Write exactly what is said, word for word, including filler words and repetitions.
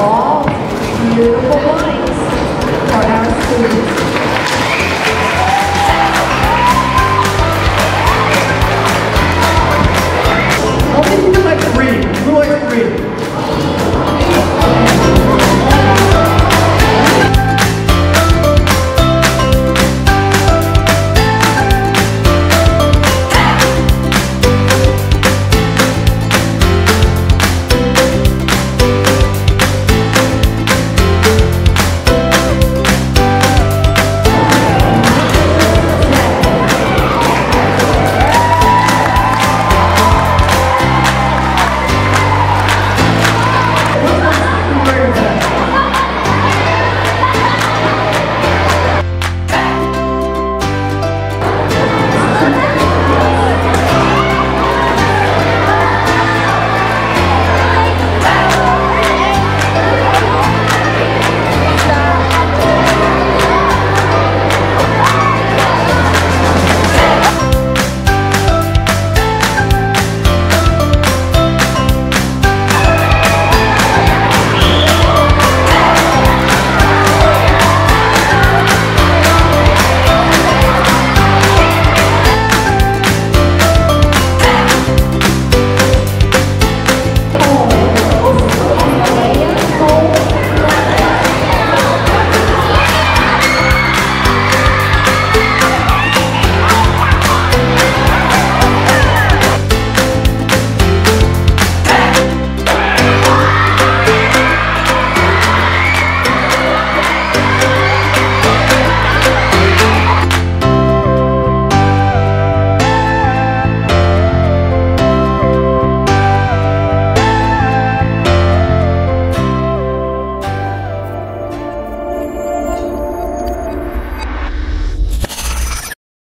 All beautiful lines for our students.